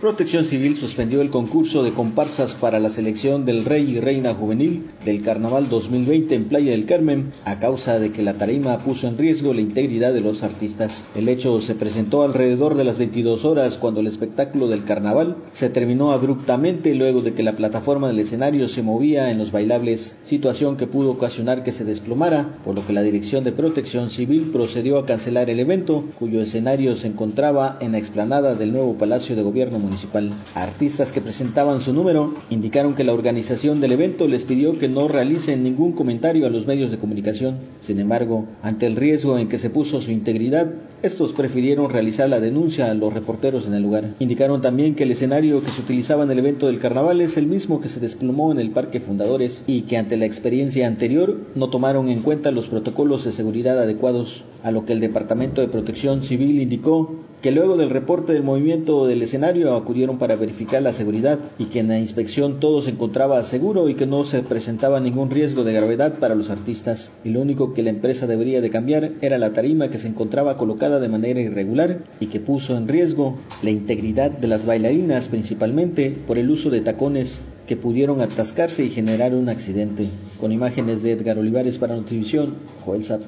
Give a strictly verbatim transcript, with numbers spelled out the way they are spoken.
Protección Civil suspendió el concurso de comparsas para la selección del Rey y Reina Juvenil del Carnaval dos mil veinte en Playa del Carmen a causa de que la tarima puso en riesgo la integridad de los artistas. El hecho se presentó alrededor de las veintidós horas cuando el espectáculo del Carnaval se terminó abruptamente luego de que la plataforma del escenario se movía en los bailables, situación que pudo ocasionar que se desplomara, por lo que la Dirección de Protección Civil procedió a cancelar el evento, cuyo escenario se encontraba en la explanada del nuevo Palacio de Gobierno Municipal. Municipal. Artistas que presentaban su número indicaron que la organización del evento les pidió que no realicen ningún comentario a los medios de comunicación. Sin embargo, ante el riesgo en que se puso su integridad, estos prefirieron realizar la denuncia a los reporteros en el lugar. Indicaron también que el escenario que se utilizaba en el evento del carnaval es el mismo que se desplomó en el Parque Fundadores y que ante la experiencia anterior no tomaron en cuenta los protocolos de seguridad adecuados, a lo que el Departamento de Protección Civil indicó que luego del reporte del movimiento del escenario acudieron para verificar la seguridad y que en la inspección todo se encontraba seguro y que no se presentaba ningún riesgo de gravedad para los artistas, y lo único que la empresa debería de cambiar era la tarima que se encontraba colocada de manera irregular y que puso en riesgo la integridad de las bailarinas, principalmente por el uso de tacones que pudieron atascarse y generar un accidente. Con imágenes de Edgar Olivares para Notivision, Joel Zap.